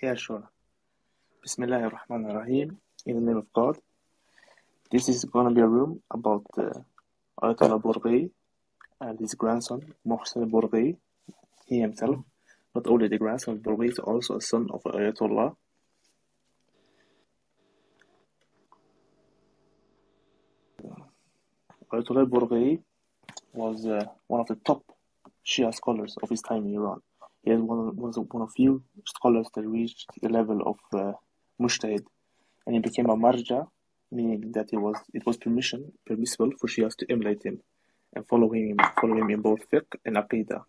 Yeah, sure. Bismillahir Rahmanir Rahim. In the name of God. This is gonna be a room about Ayatollah Borqei and his grandson Muhsin Borqei. He himself, not only the grandson of Borqei, is also a son of Ayatollah. Ayatollah Borqei was one of the top Shia scholars of his time in Iran. He was one of few scholars that reached the level of Mujtahid, and he became a Marja, meaning that it was permissible for Shias to emulate him and follow him in both fiqh and aqidah.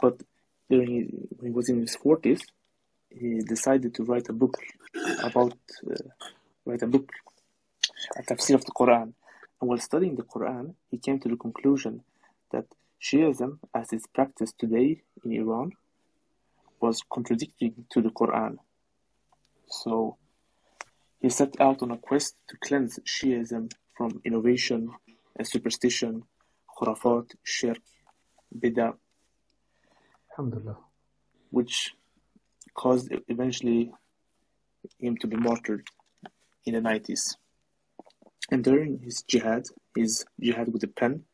But when he was in his 40s, he decided to write a book a tafsir of the Quran. And while studying the Quran, he came to the conclusion that Shiism, as is practiced today in Iran, was contradicting to the Quran. So he set out on a quest to cleanse Shiism from innovation and superstition, khurafat, shirk, bidah, alhamdulillah, which caused eventually him to be martyred in the 90s. And during his jihad with a pen,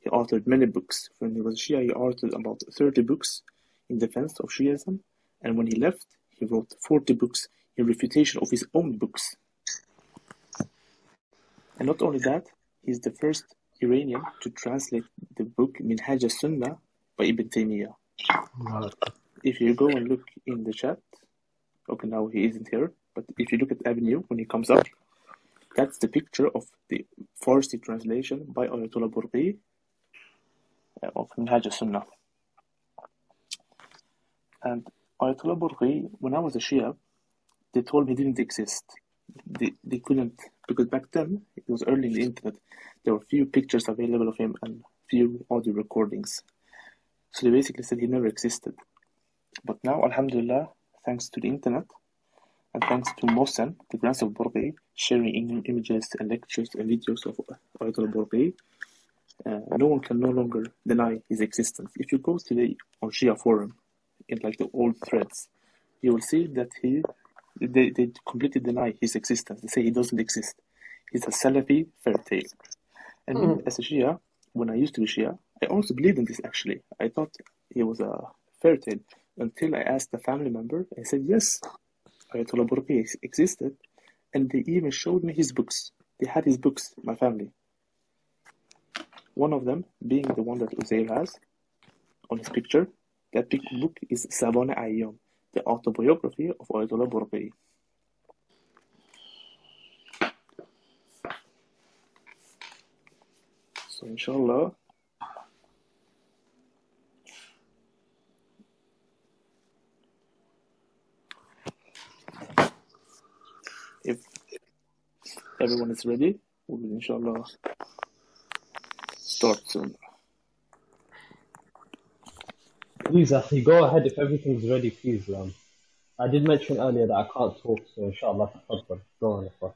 he authored many books. When he was Shia, he authored about 30 books in defense of Shiism. And when he left, he wrote 40 books in refutation of his own books. And not only that, he is the first Iranian to translate the book Minhaj as-Sunnah by Ibn Taymiyyah. Wow. If you go and look in the chat, okay, now he isn't here, but if you look at Avenue when he comes up, that's the picture of the Farsi translation by Ayatollah Borqei of Minhaj as-Sunnah. And Ayatollah Borqei, when I was a Shia, they told me he didn't exist. They couldn't, because back then, it was early in the internet, there were few pictures available of him and few audio recordings. So they basically said he never existed. But now, alhamdulillah, thanks to the internet, and thanks to Mohsen, the grandson of Borqei, sharing images and lectures and videos of Ayatollah Borqei, no one can no longer deny his existence. If you go today on Shia forum, in like the old threads, you will see that they completely deny his existence. They say he doesn't exist. He's a Salafi fairy tale. And as a Shia, when I used to be Shia, I also believed in this actually. I thought he was a fairy tale until I asked a family member and said, yes, Ayatollah Borqei existed, and they even showed me his books. They had his books, my family. One of them being the one that Uzair has on his picture. That big book is Sabana Ayyam, the autobiography of Ayatollah Borqei. So inshallah, if everyone is ready, we will inshallah start soon. Please, Akhi, go ahead if everything's ready, please. I did mention earlier that I can't talk, so inshallah, go on, Akhi.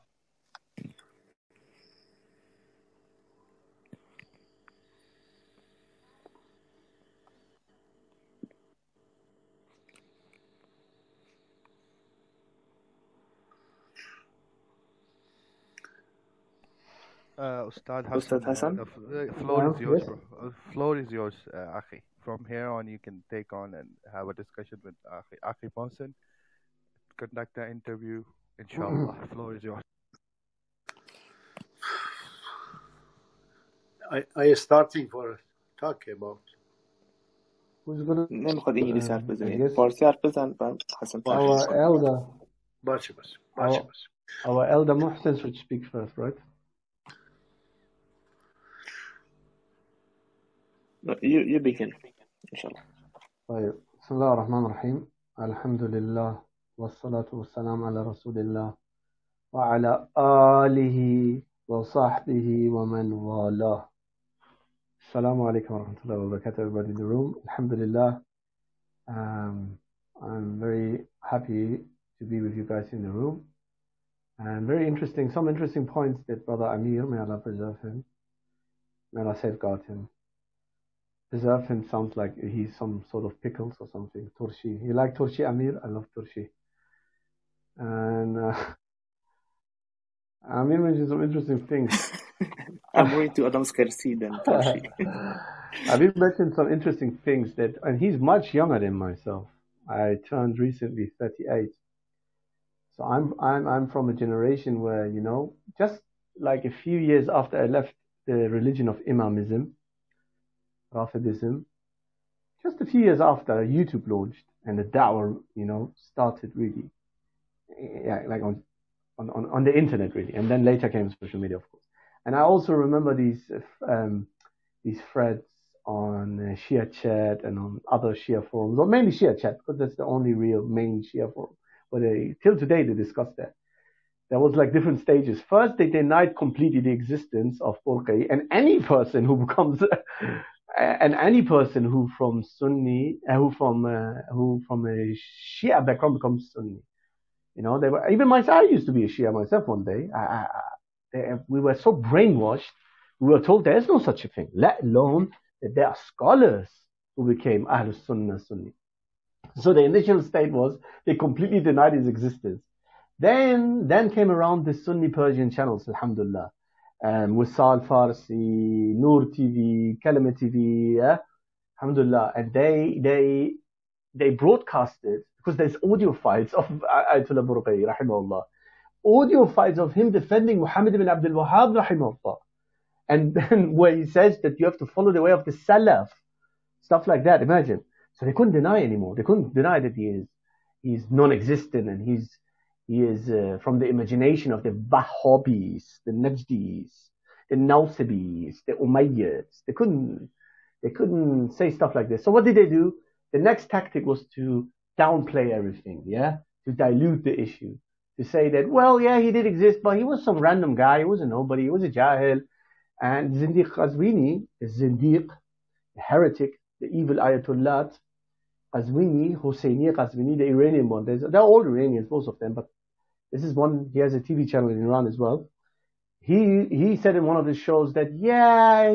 Ustad Hassan, the floor is yours. Akhi. From here on, you can take on and have a discussion with Akhi Ponson. Conduct an interview, inshallah. The floor is yours. I starting for talking about. Who's going to? No, I'm English. Our elder Muhsin should speak first, right? No, you begin, inshallah. Bismillah ar-Rahman ar-Rahim. Alhamdulillah. Wassalatu wassalam ala rasulillah. Wa ala alihi wa sahbihi wa man wala. Assalamu alaikum wa rahmatullahi wa barakatuh, everybody in the room. Alhamdulillah. I'm very happy to be with you guys in the room. And some interesting points that Brother Amir, may Allah preserve him, may Allah safeguard him, Zafin sounds like he's some sort of pickles or something. Turshi. You like Turshi, Amir? I love Turshi. And Amir mentioned some interesting things. I'm going to Adam's Kersi then, Turshi. Amir mentioned some interesting things that, and he's much younger than myself. I turned recently 38. So I'm from a generation where, you know, just like a few years after I left the religion of Imamism, Rafidism, just a few years after YouTube launched and the da'wah, you know, started really, yeah, like on the internet really, and then later came social media, of course. And I also remember these threads on Shia chat and on other Shia forums, or mainly Shia chat, because that's the only real main Shia forum. But till today they discuss that. There was like different stages. First, they denied completely the existence of Borqei, and any person who becomes and any person who from Sunni, who from a Shia background becomes Sunni, you know, they were, even myself, I used to be a Shia myself one day. We were so brainwashed. We were told there is no such a thing, let alone that there are scholars who became Ahlus Sunnah Sunni. So the initial state was they completely denied its existence. Then came around the Sunni Persian channels, alhamdulillah. Wisal Farsi, Noor TV, Kalama TV, yeah? Alhamdulillah. And they broadcasted, because there's audio files of Ayatollah Borqei, rahimahullah. Audio files of him defending Muhammad bin Abdul Wahhab, rahimahullah. And then where he says that you have to follow the way of the Salaf, stuff like that, imagine. So they couldn't deny anymore. They couldn't deny that he's non-existent and he is from the imagination of the Wahhabis, the Najdis, the Nausibis, the Umayyads. They couldn't say stuff like this. So what did they do? The next tactic was to downplay everything, yeah? To dilute the issue. To say that, well, yeah, he did exist, but he was some random guy. He was a nobody. He was a jahil. And Zindiq Qazwini, the Zindiq, the heretic, the evil Ayatollah Qazwini, Hosseini Qazwini, the Iranian one. They're all Iranians, most of them, but this is one, he has a TV channel in Iran as well. He said in one of his shows that, yeah,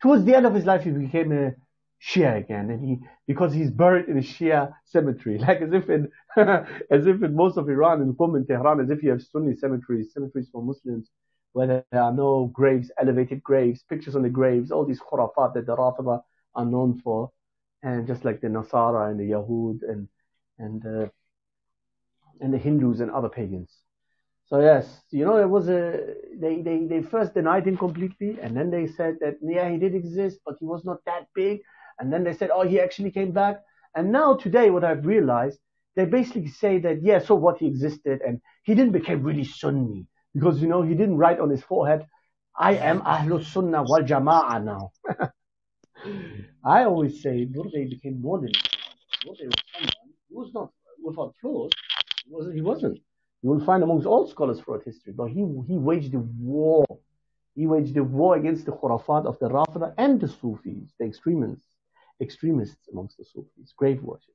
towards the end of his life, he became a Shia again, and because he's buried in a Shia cemetery, like as if in, as if in most of Iran, in Qom and Tehran, as if you have Sunni cemeteries for Muslims, where there are no graves, elevated graves, pictures on the graves, all these khurafat that the Rafida are known for, and just like the Nasara and the Yahud and the Hindus and other pagans. So yes, you know, it was they first denied him completely, and then they said that yeah, he did exist, but he was not that big, and then they said, oh, he actually came back. And now today what I've realized, they basically say that yeah, so what, he existed and he didn't become really Sunni, because you know, he didn't write on his forehead, I am Ahlus Sunnah wal Jama'ah now. I always say Borqei became more than Borqei was someone who was not without flaws. He wasn't. You will find amongst all scholars throughout history, but he waged a war. He waged a war against the Khurafat of the Rafida and the Sufis, the extremists amongst the Sufis, grave worship.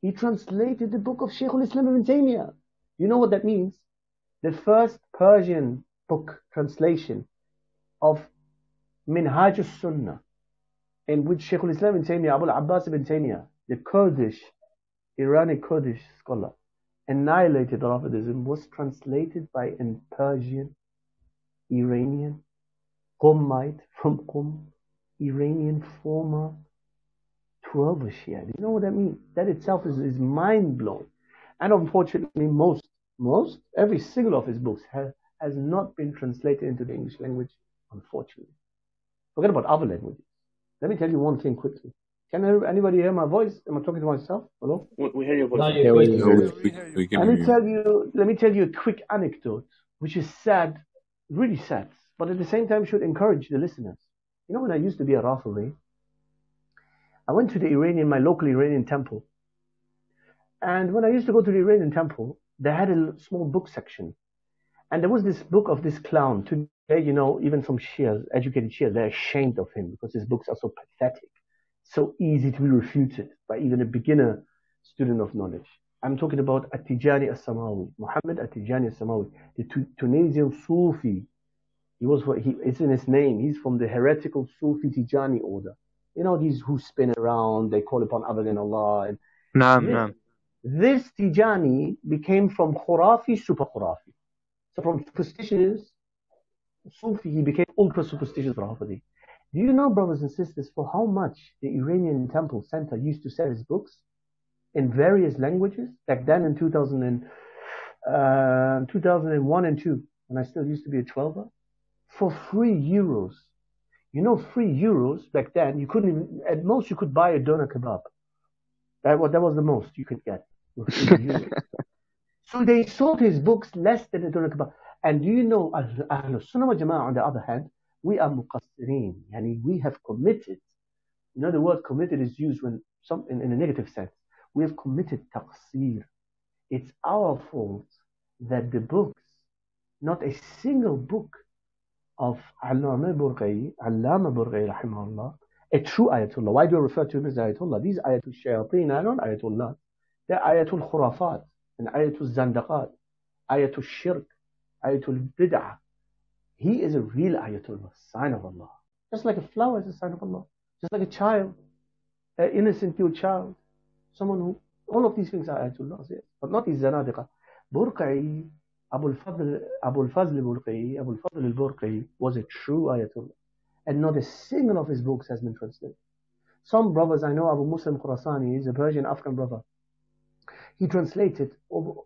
He translated the book of Shaykh al-Islam Ibn Taymiyyah. You know what that means? The first Persian book translation of Minhaj as-Sunnah, in which Shaykh al-Islam Ibn Taymiyyah, Abu al-Abbas Ibn Taymiyyah, the Iranian Kurdish scholar, annihilated Rafidism, was translated by a Persian, Iranian, Qomite from Qom, Iranian former 12th Shia. Do you know what that means? That itself is mind-blowing. And unfortunately, every single of his books has not been translated into the English language, unfortunately. Forget about other languages. Let me tell you one thing quickly. Can anybody hear my voice? Am I talking to myself? Hello? We hear your voice. Let me tell you a quick anecdote, which is sad, really sad, but at the same time should encourage the listeners. You know, when I used to be a Rafidi, I went to my local Iranian temple. And when I used to go to the Iranian temple, they had a small book section. And there was this book of this clown. Today, you know, even some Shias, educated Shias, they're ashamed of him because his books are so pathetic, so easy to be refuted by even a beginner student of knowledge. I'm talking about At-Tijani as-Samawi, Muhammad At-Tijani as-Samawi, the Tunisian Sufi. It's in his name. He's from the heretical Sufi Tijani order. you know, these who spin around, they call upon other than Allah. And this Tijani became from Khurafi, super Khurafi. So from superstitious Sufi, he became ultra superstitious Rafidi. Do you know, brothers and sisters, for how much the Iranian Temple Center used to sell his books in various languages back then in 2001 and 2, and I still used to be a 12er, for €3. You know, €3 back then, you couldn't even, at most you could buy a doner kebab. That was the most you could get. So they sold his books less than a doner kebab. And do you know, Ahlus Sunnah wa Jama'ah, on the other hand, we are muqassirin. Yani we have committed. You know, the word committed is used when some, in a negative sense. We have committed taqsir. It's our fault that the books, not a single book of Allama Borqei, rahimahullah, a true Ayatollah. Why do I refer to him as Ayatollah? These Ayatul Shayateen are not Ayatollah. They're Ayatul Khurafat, and Ayatul Zandaqat, Ayatul Shirk, Ayatul Bid'ah. He is a real Ayatollah, sign of Allah. Just like a flower is a sign of Allah. Just like a child, an innocent little child, someone who, all of these things are Ayatollah, but not his Zanadiqa. Borqei, Abu al-Fazl Borqei, Abu al-Fazl al-Borqei was a true Ayatollah. And not a single of his books has been translated. Some brothers, I know Abu Muslim Khorasani, he's a Persian Afghan brother. He translated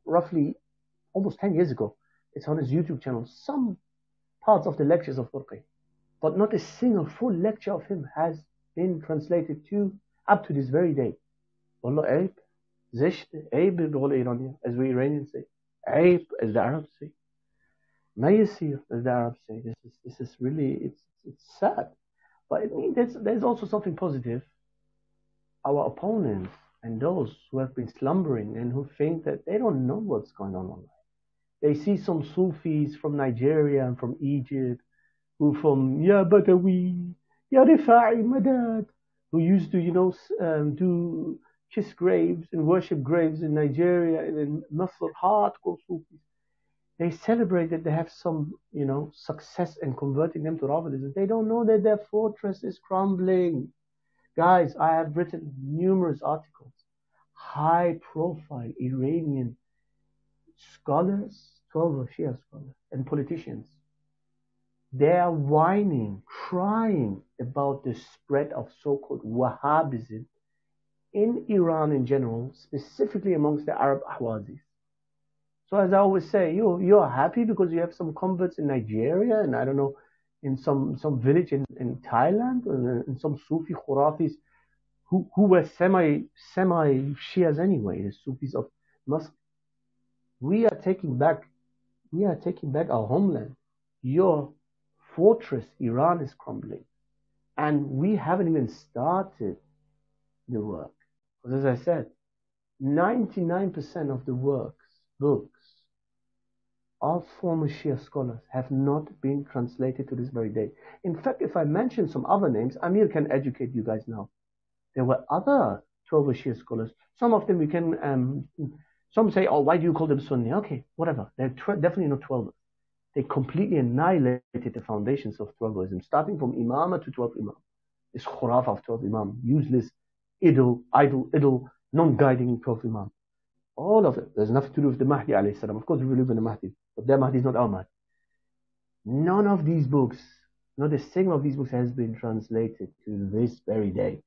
roughly almost 10 years ago. It's on his YouTube channel. Some parts of the lectures of Borqei. But not a single full lecture of him has been translated to up to this very day. Wallah, Aib, Zisht, Aib, as we Iranians say. Aib, as the Arabs say. Mayasir, as the Arabs say. This is really, it's sad. But I mean, there's also something positive. Our opponents and those who have been slumbering and who think that they don't know what's going on online. They see some Sufis from Nigeria and from Egypt, who from Ya Badawi, Ya Rifa'i Madad, who used to, you know, do kiss graves and worship graves in Nigeria and in Masr, hardcore Sufis. They celebrate that they have some, you know, success in converting them to Rafidism. They don't know that their fortress is crumbling. Guys, I have written numerous articles, high-profile Iranian scholars, 12 Shia scholars, and politicians, they are whining, crying about the spread of so-called Wahhabism in Iran in general, specifically amongst the Arab Ahwazis. So as I always say, you're happy because you have some converts in Nigeria and I don't know, in some village in Thailand, and some Sufi Khurafis who were semi Shias anyway, the Sufis of Muslim. We are taking back our homeland. Your fortress, Iran, is crumbling. And we haven't even started the work. Because as I said, 99% of the books of former Shia scholars have not been translated to this very day. In fact, if I mention some other names, Amir can educate you guys now. There were other 12 Shia scholars. Some of them we can... Some say, oh, why do you call them Sunni? Okay, whatever. They're definitely not 12ers. They completely annihilated the foundations of 12ism, starting from Imama to 12 Imam. It's Khurafa of 12 Imam, useless, idle, non-guiding 12 Imam. All of it. There's nothing to do with the Mahdi, alayhi salam. Of course, we believe in the Mahdi, but their Mahdi is not our Mahdi. None of these books, not a single of these books has been translated to this very day.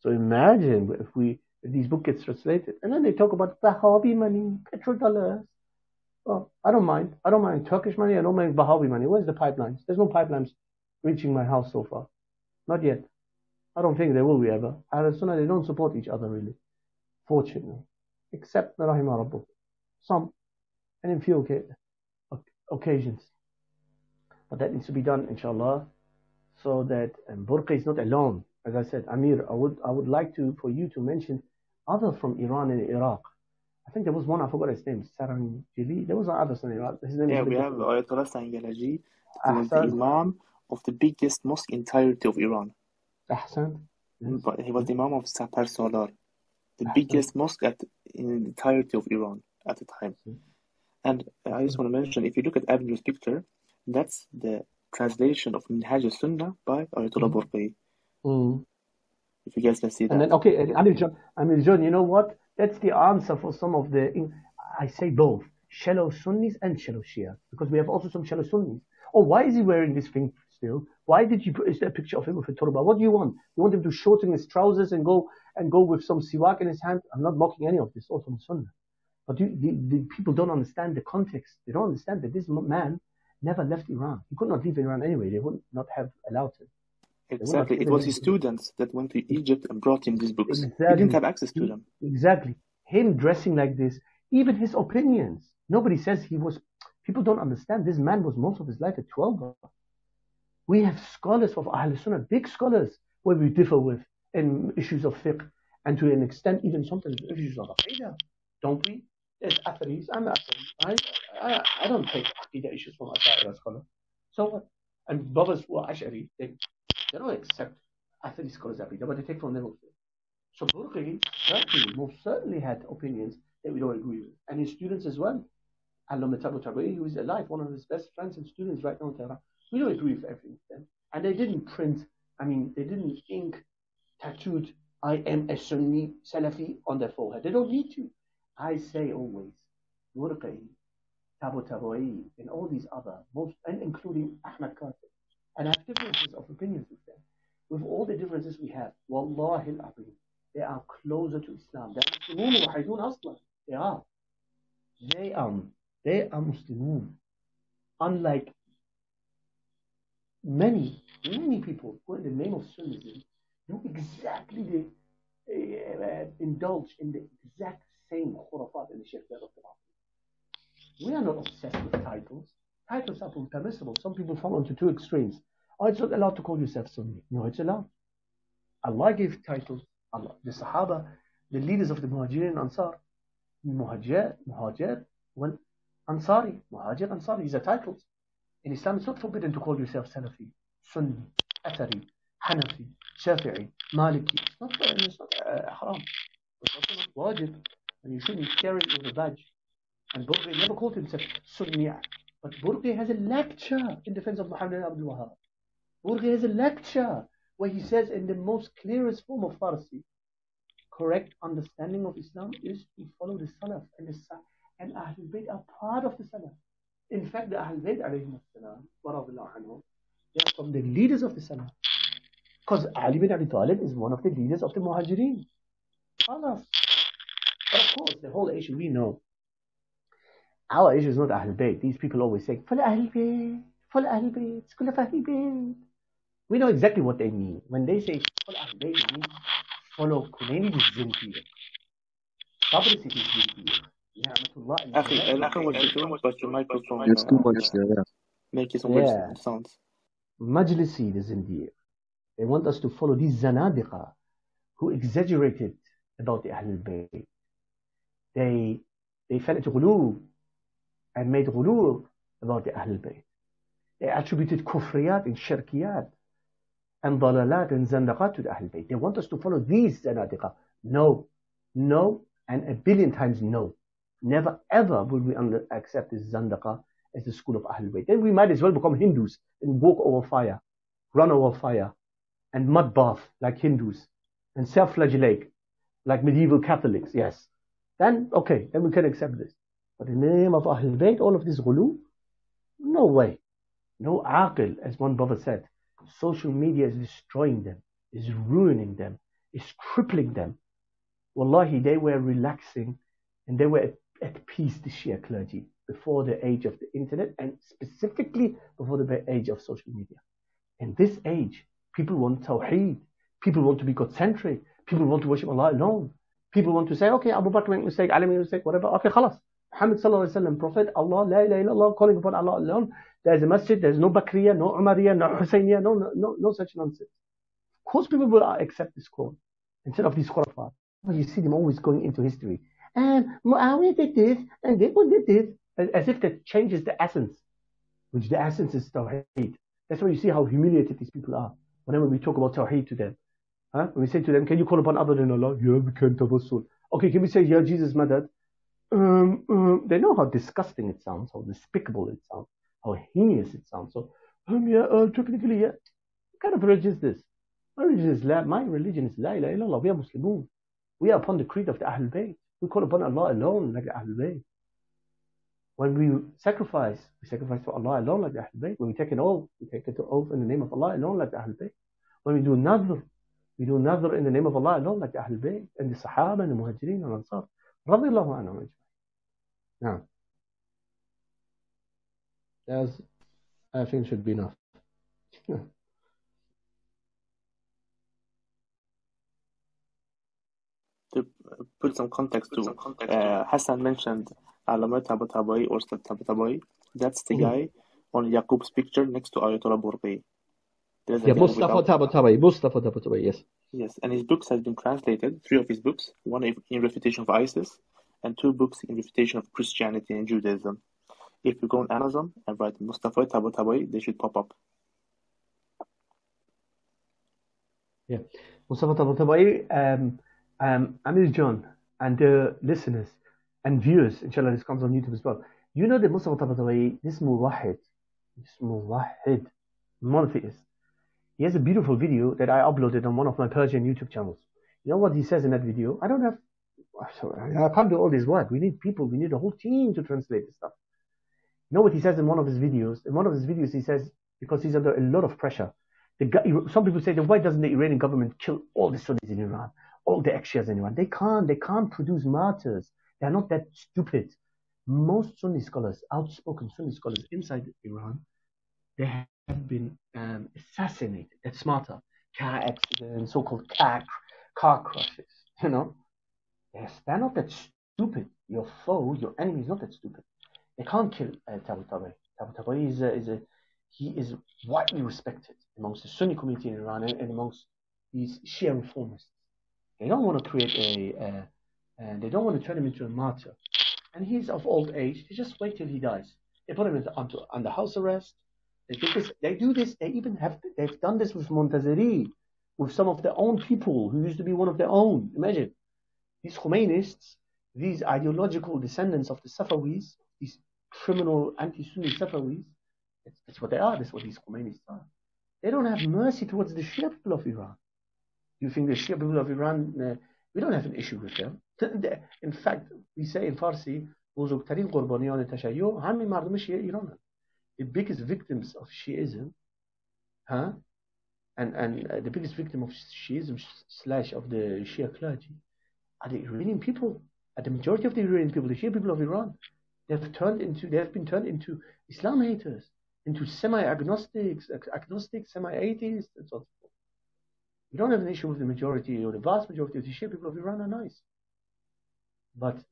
So imagine if these books get translated. And then they talk about Wahhabi money, petrodollars. Well, I don't mind. I don't mind Turkish money. I don't mind Wahhabi money. Where's the pipelines? There's no pipelines reaching my house so far. Not yet. I don't think there will be ever. Ahlus Sunnah, they don't support each other really. Fortunately. Except Rahimah Rabbuh. Some. And in few occasions. But that needs to be done, inshallah. So that Borqei is not alone. As I said, Amir, I would like to for you to mention other from Iran and Iraq. I think there was one, I forgot his name, Sarangili. There was another son in Iraq. His name is we have Ayatollah Sangalaji, the Imam of the biggest mosque in entirety of Iran. Ahsan. Yes. But he was the Imam of Sapar Solar, the biggest mosque in the entirety of Iran at the time. And I just want to mention, if you look at Abdul's picture, that's the translation of Minhaj as-Sunnah by Ayatollah Borqei. Mm. If you guys can see that. And then, okay, Amir John, you know what? That's the answer for some of the, I say both, shallow Sunnis and shallow Shia, because we have also some shallow Sunnis. Oh, why is he wearing this thing still? Why did you put a picture of him with a turban? What do you want? You want him to shorten his trousers and go with some siwak in his hand? I'm not mocking any of this, also in Sunnah. But the people don't understand the context. They don't understand that this man never left Iran. He could not leave Iran anyway. They would not have allowed him. Exactly. It was his students that went to Egypt and brought him these books. Exactly. He didn't have access to them. Exactly. Him dressing like this, even his opinions. Nobody says he was... People don't understand. This man was most of his life a 12er. We have scholars of Ahl Sunnah, big scholars, where we differ with in issues of fiqh, and to an extent, even sometimes issues of aqidah. Don't we? There's atharis. I'm atharis. I don't take aqidah issues from Ash'ari scholars. So what? And brothers who are Ash'ari, they don't accept athari scholars aqidah, but they take from them also. So Borqei certainly, most certainly had opinions that we don't agree with. And his students as well. Allama Tabatabai, who is alive, one of his best friends and students right now in Tehran. We don't agree with everything with them. And they didn't print, they didn't ink tattooed I am a Sunni Salafi on their forehead. They don't need to. I say always, Borqei, Tabatabai, and all these other, and including Ahmad Kar. And I have differences of opinions with them. With all the differences we have, Wallahi al-Abid, they are closer to Islam. They are. They are Muslimun. Unlike many, many people who, in the name of Sunnism, do exactly indulge in the exact same khurafat and the shirkiyat of the Prophet. We are not obsessed with titles. Titles are permissible. Some people fall onto two extremes. Oh, it's not allowed to call yourself Sunni. No, it's allowed. Allah gave titles. Allah, the Sahaba, the leaders of the Muhajirin and Ansar. Muhajir, when Ansari, Muhajir, Ansari, these are titles. In Islam, it's not forbidden to call yourself Salafi, Sunni, Athari, Hanafi, Shafi'i, Maliki. It's not haram. It's also not wajib. And you shouldn't carry it with a badge. And Borqei never called himself Sunni. But Borqei has a lecture in defense of Muhammad bin Abdul Wahhab. Borqei has a lecture where he says, in the most clearest form of Farsi, correct understanding of Islam is to follow the Salaf, and Ahlul Bayt are part of the Salaf. In fact, the Ahlul Bayt they are from the leaders of the Salaf, because Ali bin Abi Talib is one of the leaders of the Muhajirin. But of course, the whole issue we know. Our issue is not Ahlul Bayt. These people always say, follow Ahlul Bayt, school of Ahlul Bayt. We know exactly what they mean when they say follow Ahlul Bayt. Follow Khomeini's Zindir. Publicity is Zindir. Majlisi is Zindir. They want us to follow these Zanadiqa who exaggerated about the Ahlul Bayt. They fell into ghulub and made ghulub about the Ahlul Bayt. They attributed kufriyat and shirkiyat and dalalat and zandaqat to the Ahlul Bayt. They want us to follow these zanadiqa. No, no, and a billion times no. Never ever will we accept this zandaqa as the school of Ahlul Bayt. Then we might as well become Hindus and walk over fire, run over fire, and mud bath like Hindus, and self-flagellate like medieval Catholics, yes. Then, okay, then we can accept this. But in the name of Ahlul Bayt, all of this ghulu, no way. No aqil, as one brother said. Social media is destroying them, is ruining them, is crippling them. Wallahi, they were relaxing and they were at peace, the Shia clergy, before the age of the internet and specifically before the age of social media. In this age, people want tawheed, people want to be God-centric, people want to worship Allah alone, people want to say, okay, Abu Bakr made a mistake, Ali made a mistake, whatever, okay, khalas. Muhammad sallallahu alayhi wa sallam, Prophet, Allah, la ilaha illallah, calling upon Allah alone. There's a masjid, there's no Bakriya, no Umariyya, no Husseiniya, no such nonsense. Of course people will accept this call instead of these khurafat. You see them always going into history. And Muawiyah did this, and they did this, as if that changes the essence, which the essence is Tawheed. That's why you see how humiliated these people are whenever we talk about Tawheed to them. Huh? When we say to them, can you call upon other than Allah? Yeah, we can, Tawassul. Okay, can we say, yeah, Jesus, Madad? They know how disgusting it sounds, how despicable it sounds, how heinous it sounds. So, technically, yeah. What kind of religion is this? My religion is Islam. My religion is La ilaha illallah. We are Muslimun. We are upon the creed of the Ahlul Bayt. We call upon Allah alone like the Ahlul Bayt. When we sacrifice to Allah alone like the Ahlul Bayt. When we take an oath, we take an oath in the name of Allah alone like the Ahlul Bayt. When we do nadhr in the name of Allah alone like the Ahlul Bayt and the Sahaba and the Muhajirin and Ansar. Radiyallahu anhum. Now, I think should be enough. Yeah. To put some context to Hassan mentioned Alama Tabatabai or Ustad Tabatabai. That's the guy on Yaqub's picture next to Ayatollah Borqei. Yeah, Mustafa Tabatabai. Mustafa Tabatabai, yes. Yes, and his books have been translated, 3 of his books, 1 in refutation of ISIS and 2 books in refutation of Christianity and Judaism. If you go on Amazon and write Mustafa Tabatabai, they should pop up. Yeah, Mustafa Tabatabai, Amir John and the listeners and viewers, inshallah this comes on YouTube as well. You know that Mustafa Tabatabai, this muwahid, monotheist. He has a beautiful video that I uploaded on one of my Persian YouTube channels. You know what he says in that video? I can't do all this work. We need people, we need a whole team to translate this stuff. You know what he says in one of his videos? In one of his videos he says, because he's under a lot of pressure. Some people say, that why doesn't the Iranian government kill all the Sunnis in Iran, all the ex-Shias in Iran? They can't produce martyrs. They're not that stupid. Most Sunni scholars, outspoken Sunni scholars inside Iran, they have been assassinated. That's martyr. Car accidents, so-called car crashes, you know? Yes, they're not that stupid. Your foe, your enemy is not that stupid. They can't kill Tabatabai. Tabatabai is widely respected amongst the Sunni community in Iran and amongst these Shia reformists. They don't want to create they don't want to turn him into a martyr. And he's of old age. They just wait till he dies. They put him under house arrest. They've done this with Montazeri, with some of their own people who used to be one of their own. Imagine these Khomeinists, these ideological descendants of the Safawis, these criminal anti-Sunni Safawis. That's what they are. That's what these Khomeinists are. They don't have mercy towards the Shia people of Iran. You think the Shia people of Iran? We don't have an issue with them. In fact, we say in Farsi, the biggest victims of Shiism, the biggest victim of Shiism / of the Shia clergy are the Iranian people. Are the majority of the Iranian people, the Shia people of Iran, they have been turned into Islam haters, into semi-agnostics, agnostic, semi-atheists, and so on. You don't have an issue with the majority or the vast majority of the Shia people of Iran are nice. But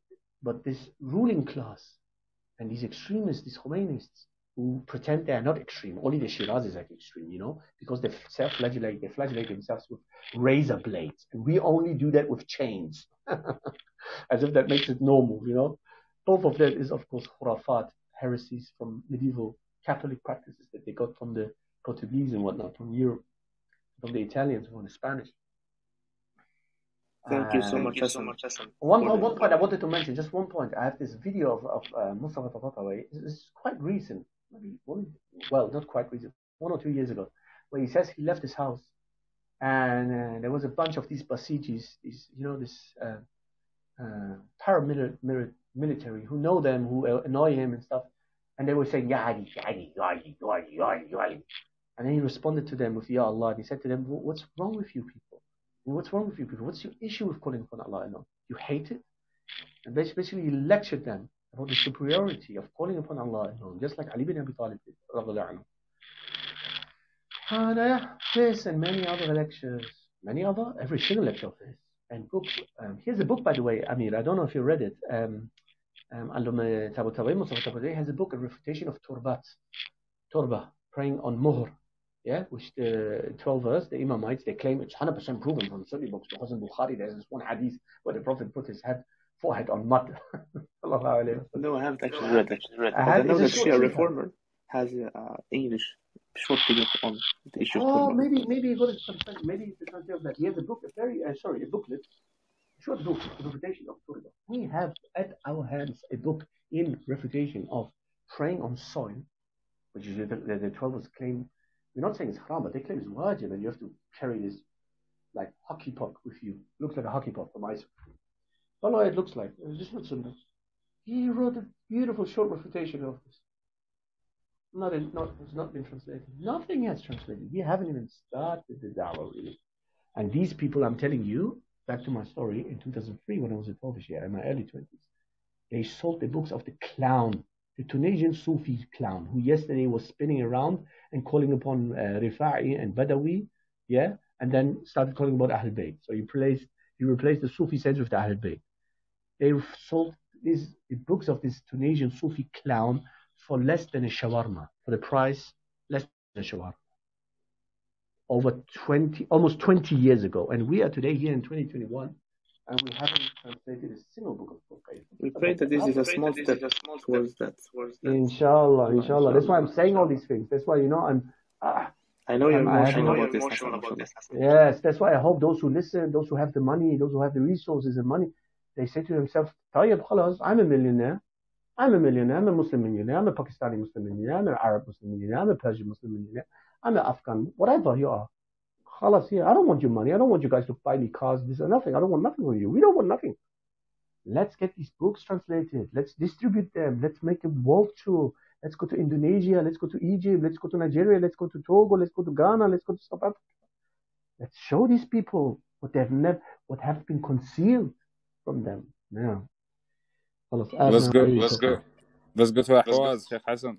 this ruling class and these extremists, these Khomeinists, who pretend they are not extreme, only the Shirazis are extreme, you know, because they self-flagellate, themselves with razor blades. And we only do that with chains. As if that makes it normal, you know. Both of that is, of course, khurafat, heresies from medieval Catholic practices that they got from the Portuguese and whatnot, from Europe, from the Italians, from the Spanish. Thank you so much, Hassan. One point I wanted to mention, just one point. I have this video of Mustafa Tabatabai. It's quite recent, maybe not quite recent, 1 or 2 years ago, where he says he left his house and there was a bunch of these basijis, paramilitary who know them, who annoy him and stuff, and they were saying ya Ali, and then he responded to them with ya Allah, and he said to them, what's wrong with you people, what's your issue with calling upon Allah alone? You hate it? And basically he lectured them about the superiority of calling upon Allah alone, just like Ali bin Abi Talib did. This and many other lectures, every single lecture of this and books. Here's a book, by the way, Amir, I don't know if you read it. Allama Tabatabai, Mustafa Tabatabai has a book, a refutation of Turbat, Turba, praying on Muhr, which the 12 verse, the Imamites, they claim it's 100% proven from Sunni books, because in Bukhari there's this one hadith where the Prophet put his forehead on mud. No, I haven't actually read it. I know that Shia reformer has English short video on the issue. Oh, maybe you got it from French. Maybe it's not that. He has a book, a booklet, short book, refutation of Turba. We have at our hands a book in refutation of praying on soil, which is the 12 claim. We're not saying it's haram, but they claim it's wajib, and you have to carry this like hockey puck with you. Looks like a hockey puck from Isaac. Don't know what it looks like. It was just not something. He wrote a beautiful short refutation of this. It's not been translated. Nothing has translated. We haven't even started the da'wah really. And these people, I'm telling you, back to my story, in 2003 when I was in Tawfishia, in my early 20s, they sold the books of the clown, the Tunisian Sufi clown, who yesterday was spinning around and calling upon Rifa'i and Badawi, yeah, and then started calling about Ahl Bayt. So he replaced the Sufi sense with the Ahl Bayt. They sold the books of this Tunisian Sufi clown for less than a shawarma, for the price less than a shawarma. Over almost 20 years ago, and we are today here in 2021, and we haven't translated a single book of Borqei. We pray that this is a small step towards that. Inshallah, inshallah. That's why I'm saying all these things. That's why, you know, I know you're emotional about this. Yes, that's why I hope those who listen, those who have the money, those who have the resources and money, they say to themselves, Tayyib Khalas, I'm a millionaire. I'm a millionaire. I'm a Muslim millionaire. I'm a Pakistani Muslim millionaire. I'm an Arab Muslim millionaire. I'm a Persian Muslim millionaire. I'm an Afghan, whatever you are. Khalas here. I don't want your money. I don't want you guys to buy me cars, this or nothing. I don't want nothing from you. We don't want nothing. Let's get these books translated. Let's distribute them. Let's make a world tour. Let's go to Indonesia. Let's go to Egypt. Let's go to Nigeria. Let's go to Togo. Let's go to Ghana. Let's go to South Africa. Let's show these people what they've what have been concealed from them. Now, let's go. Let's go. بس قلت له احواز شيخ حسن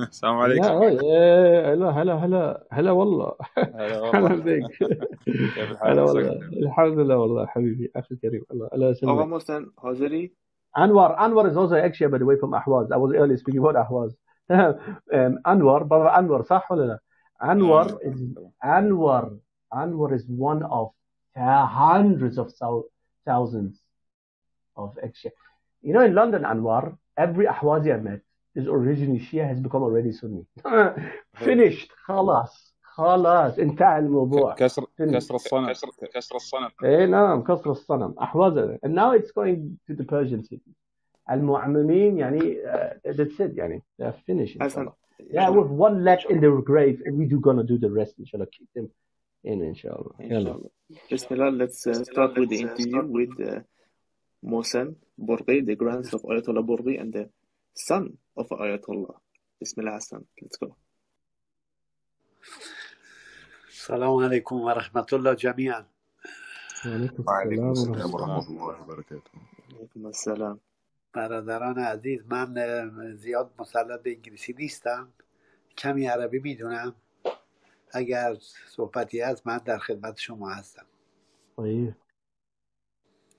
السلام عليكم. هلا هلا هلا هلا والله هلا بك هلا والله الحمد لله والله حبيبي اخي الكريم الله يسلمك. Abu Muslim Khorasani Anwar is also actually by the way from Ahwaz. I was earlier speaking about Ahwaz. Anwar brother Anwar صح ولا لا؟ Anwar is one of hundreds of thousands of actually. You know in London Anwar every Ahwazi I met is originally Shia has become already Sunni. Finished. Khalas. Khalas. انتهى الموضوع. كسر الصنم. كسر الصنم. اي نعم كسر الصنم. Ahwazi. And now it's going to the Persian city. المعممين يعني that's it يعني. They're finished. Yeah, with one leg in the grave and we're gonna do the rest inshallah. Keep them in inshallah. Inshallah. Bismillah, let's start with the interview with Mohsen Borqei, the grandson of Ayatollah Borqei and the son of Ayatollah. Bismillah Hassan, let's go. Assalamu alaikum wa rahmatullah jami'an. Wa alaikum assalam wa rahmatullahi wa barakatuh. Wa alaikum assalam. برادران عزیز من زیاد مسلط به انگلیسی نیستم. کمی عربی میدونم. اگر صحبتی هست من در خدمت شما هستم. طیب.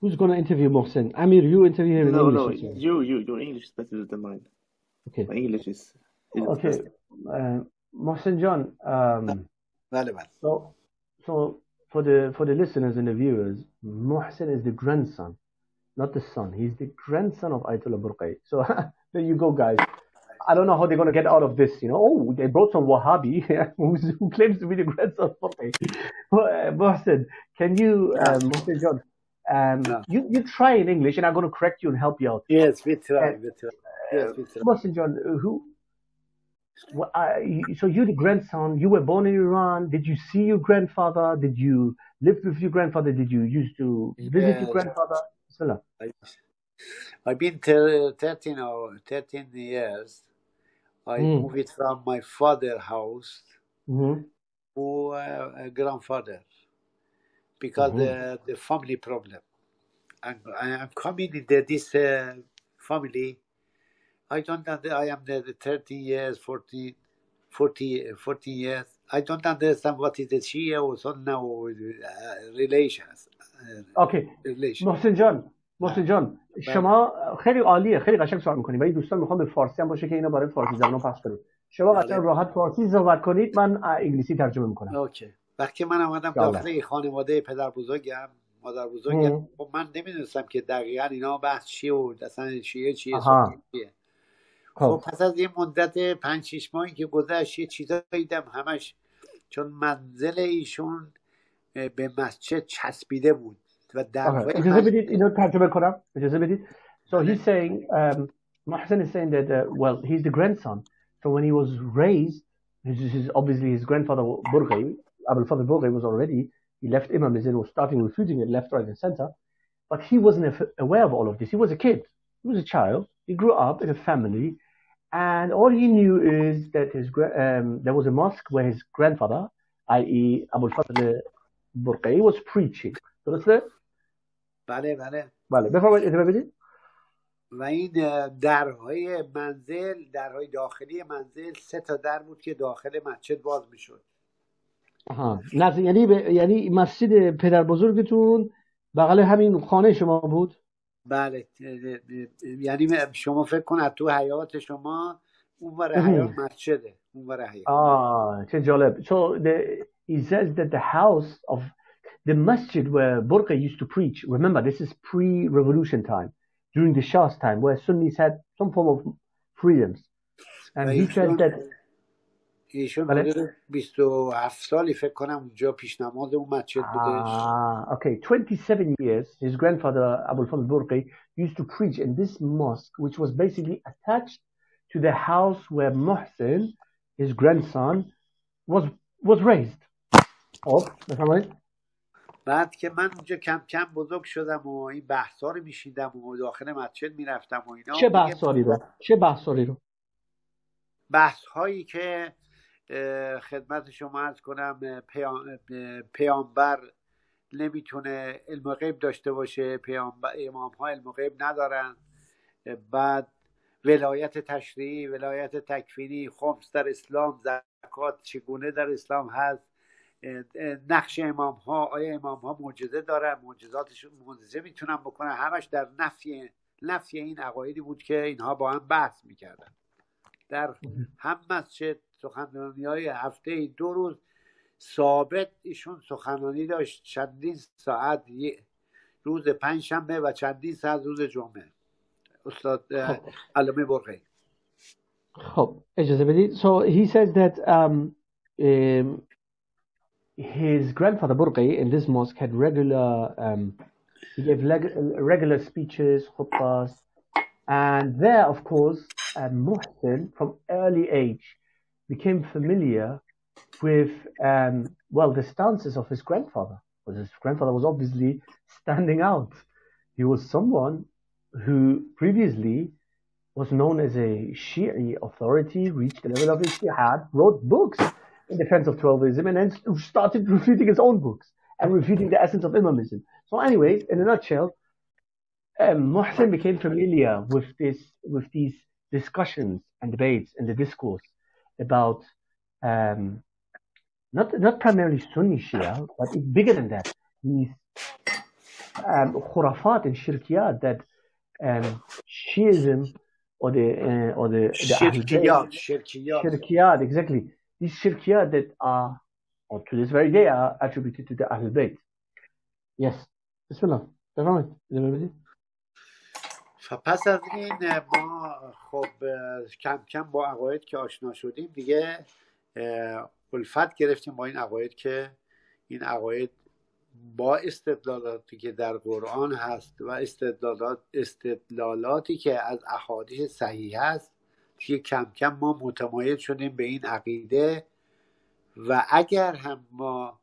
Who's going to interview Mohsen? Amir, you interview him in English. No, your English is better than mine. Okay. My English is okay. Mohsen John, so for the listeners and the viewers, Mohsen is the grandson, not the son. He's the grandson of Ayatollah Borqei. So there you go, guys. I don't know how they're going to get out of this, you know. Oh, they brought some Wahhabi who claims to be the grandson of Borqei. Mohsen, can you, Mohsen John, no. You try in English, and I'm going to correct you and help you out. Yes, we try. Mohsen John, so you're the grandson. You were born in Iran. Did you see your grandfather? Did you live with your grandfather? Did you used to visit your grandfather? Salah. I've been 13 years. I moved from my father's house to a grandfather. Because the family problem. I'm coming into this family. I don't understand. I am there 30 years, 40 years. I don't understand what is the Shia or Sunnah or relations. Okay. Mohsen John. شما خیلی عالیه. خیلی قشنگ سوال میکنید. ولی دوستان میخوام به فارسی هم باشه که اینا برای فارسی زبان پخش کنید. شما قطعا راحت فارسی صحبت کنید. من انگلیسی ترجمه میکنم. اوکی. وقتی من آمدم داخل خانواده پدر بزرگم مادر بزرگم خب من نمیدونستم که دقیقا اینا بحث چیه و اصلا چیه خب پس از یه مدت 5-6 ماهی که گذشت یه چیزایی دیدم همش چون منزل ایشون به مسجد چسبیده بود و دروازه اجازه بدید اینو ترجمه کنم اجازه بدید. So he's saying Mohsen is saying that well he's the grandson so when he was raised this is obviously his grandfather Borqei Abul Fadl Borqei was already He left Imamism, was starting refuting it left, right, and center. But he wasn't aware of all of this. He was a kid. He was a child. He grew up in a family. And all he knew is that his there was a mosque where his grandfather, i.e. Abu Fatah Borqei, was preaching. So that's it? Yes. Before we begin. و این درهای منزل، درهای داخلی منزل، سه تا در بود که داخل مسجد باز میشد. آها، یعنی مسجد پدر بزرگتون بغل همین خانه شما بود؟ بله، یعنی شما فکر کن از تو حیات شما اونور حیات مسجده، اونور حیات. آه، چه جالب. So he says that the house of the masjid where Borqei used to preach, remember this is pre-revolution time. During the Shah's time, where Sunnis had some form of freedoms, and he said that. Okay, 27 years. His grandfather Abul Fadl Borqei used to preach in this mosque, which was basically attached to the house where Mohsen, his grandson, was raised. Oh, that's right. بعد که من اونجا کم کم بزرگ شدم و این بحثا رو میشیدم و داخل مسجد میرفتم و اینا. چه بحثایی رو؟ بحث هایی که خدمت شما عرض کنم پیامبر نمیتونه علم غیب داشته باشه، پیامبر امام ها علم غیب ندارن، بعد ولایت تشریعی، ولایت تکفیری، خمس در اسلام، زکات چگونه در اسلام هست، نقش امام ها، آیا امام ها معجزه دارن، معجزه میتونن بکنن، همش در نفی این عقایدی بود که اینها با هم بحث میکردن. در هم مسجد سخنرانی‌های هفته‌ای دو روز ثابت ایشون سخنرانی داشت، چندین ساعت روز پنجشنبه و چندین ساعت روز جمعه. استاد علامه برقی. خب اجازه بدید. So he says that his grandfather Borqei in this mosque had regular, he gave regular speeches, khutbas, and there, of course, Muhsin from early age became familiar with, well, the stances of his grandfather. Well, his grandfather was obviously standing out. He was someone who previously was known as a Shi'i authority, reached the level of Ijtihad, wrote books in defense of Twelveism, and then started refuting his own books and refuting the essence of Imamism. So anyways, in a nutshell, Muhsin became familiar with these discussions and debates and the discourse about not primarily Sunni Shia, but it's bigger than that. These khurafat and shirkiyat that Shiism or the shirkiyat, exactly. These shirkiyah that are, or to this very day, are attributed to the Ahlul Bayt. Yes. Bismillah. پس از این ما خب کم کم با عقاید که آشنا شدیم دیگه الفت گرفتیم با این عقاید که این عقاید با استدلالاتی که در قرآن هست و استدلالاتی که از احادیث صحیح هست که کم کم ما متمایل شدیم به این عقیده و اگر هم ما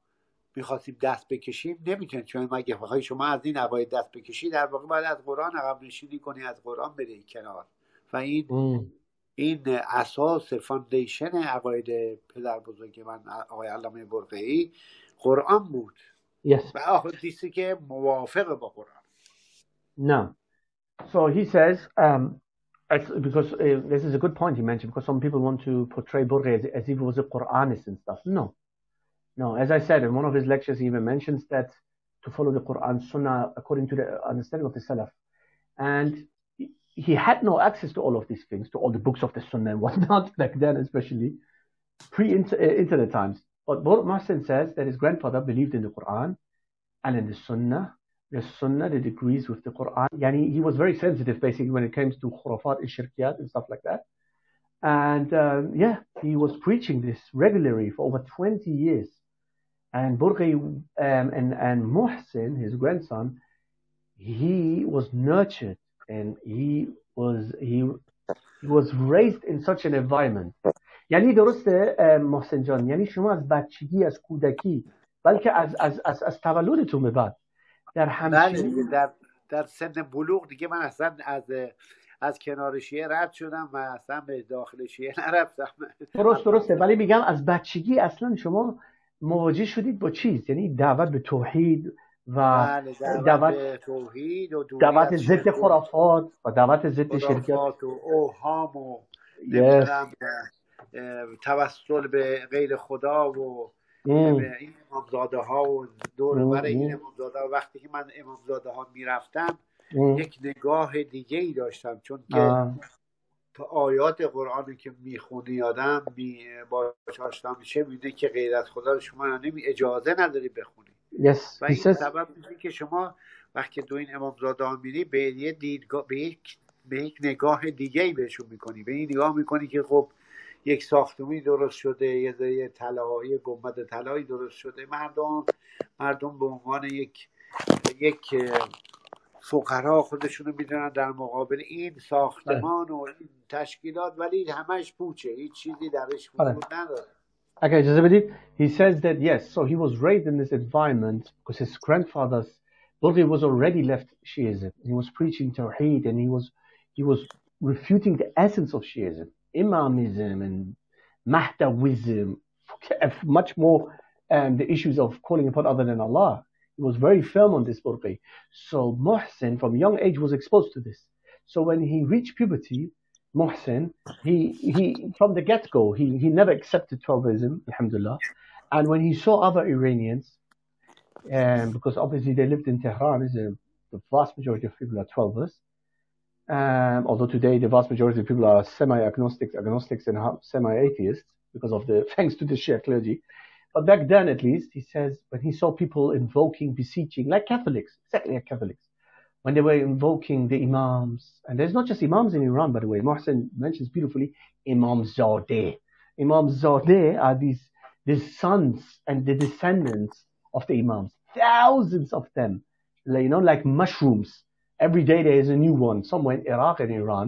میخواستیم دست بکشیم نمیتونیم، چون اگه بخوای شما از این عقاید دست بکشی در واقع باید از قرآن عقب نشینی کنی، از قرآن بری کنار و این اساس فاندیشن عقاید پدر بزرگ من آقای علامه برقعی قرآن بود. yes. و احادیثی که موافق با قرآن. no. so he says because this is a good point he mentioned, because some people want to portray Borqei as if he was a Qur'anist and stuff. No. No, as I said, in one of his lectures, he even mentions that to follow the Qur'an Sunnah according to the understanding of the Salaf. And he had no access to all of these things, to all the books of the Sunnah and whatnot, back then especially, pre-internet times. But Muhsin says that his grandfather believed in the Qur'an and in the Sunnah. The Sunnah that agrees with the Quran. Yani he was very sensitive basically when it comes to khurafat and shirkiyat and stuff like that. And yeah, he was preaching this regularly for over 20 years. And Borqei and Muhsin, his grandson, he was nurtured and he was raised in such an environment. Yani درسته Muhsin John. Yani شما از بچگی از کودکی بلکه از تولدتون به بعد در همچین در سن بلوغ دیگه من اصلا از کنار شیعه رد شدم و اصلا به داخل شیعه نرفتم. درسته. ولی میگم از بچگی اصلا شما مواجه شدید با چیز، یعنی دعوت به توحید و دعوت ضد خرافات و دعوت ضد شرکیات و اوهام و توسل به غیر خدا و به این امامزاده ها و دور و بر این امامزاده ها. وقتی که من امامزاده ها میرفتم یک نگاه دیگه ای داشتم، چون که آیات قرآن که میخونی آدم باش آشنا میشه، میده که غیر از خدا شما اجازه نداری بخونی. و این سبب میشه که شما وقتی دو این امامزاده ها میری به یک نگاه دیگه ای بهشون میکنی، به این نگاه میکنی که خب یک ساختمانی درست شده، یه طلایی، گنبد طلایی درست شده، مردم به عنوان یک فقرا خودشونو میدونن در مقابل این ساختمان و این تشکیلات، ولی همش پوچه، هیچ چیزی درش وجود نداره. Okay, just a minute. He says that yes, so he was raised in this environment because his grandfather's Borqei was already left Shiism. He was preaching Tawheed and he was refuting the essence of Shiism, Imamism and Mahdawism, much more, and the issues of calling upon other than Allah. He was very firm on this, Borqei. So Muhsin from young age was exposed to this. So when he reached puberty, Muhsin, he from the get-go, he never accepted Twelveism, alhamdulillah. And when he saw other Iranians, because obviously they lived in Tehran, the vast majority of people are Twelvers. Although today the vast majority of people are semi-agnostics, agnostics and semi-atheists because of thanks to the Shia clergy. But back then, at least, he says, when he saw people invoking, beseeching, like Catholics, exactly like Catholics, when they were invoking the imams, and there's not just imams in Iran, by the way. Mohsen mentions beautifully, Imamzadeh. Imamzadeh are these sons and the descendants of the imams, thousands of them, you know, like mushrooms. Every day there is a new one, somewhere in Iraq and Iran.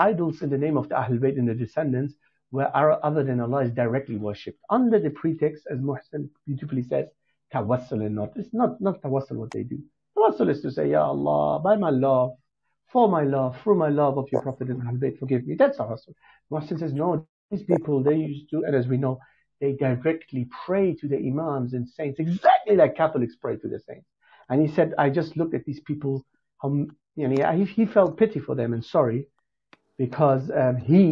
Idols in the name of the Ahlul Bayt and the descendants, where other than Allah is directly worshipped. Under the pretext, as Muhsin beautifully says, tawassul and not. It's not tawassul what they do. Tawassul is to say, Ya Allah, by my love, for my love, through my love of your Prophet and Ahlul Bayt, forgive me. That's tawassul. Muhsin says, no, these people, they used to, and as we know, they directly pray to the imams and saints, exactly like Catholics pray to the saints. And he said, I just looked at these people, he felt pity for them and sorry, because he,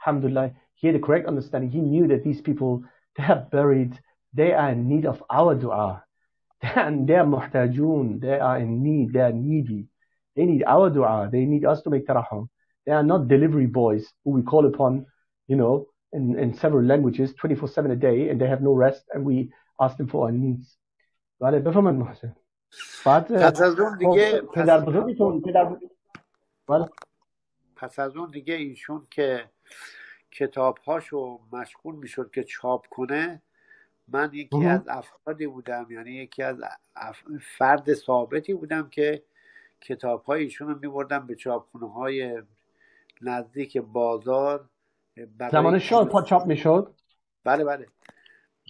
alhamdulillah, he had a correct understanding. He knew that these people, they are buried, they are in need of our dua. And they are muhtajun, they are in need, they are needy. They need our dua, they need us to make tarahum. They are not delivery boys who we call upon, you know, in several languages, 24/7 a day, and they have no rest, and we ask them for our needs. پس از اون دیگه ایشون که کتابهاشو مشغول میشد که چاپ کنه، من یکی از افرادی بودم، یعنی یکی از فرد ثابتی بودم که کتابهای ایشونو میبردم به چاپخونه های نزدیک بازار. زمان شاه پا چاپ میشد؟ بله.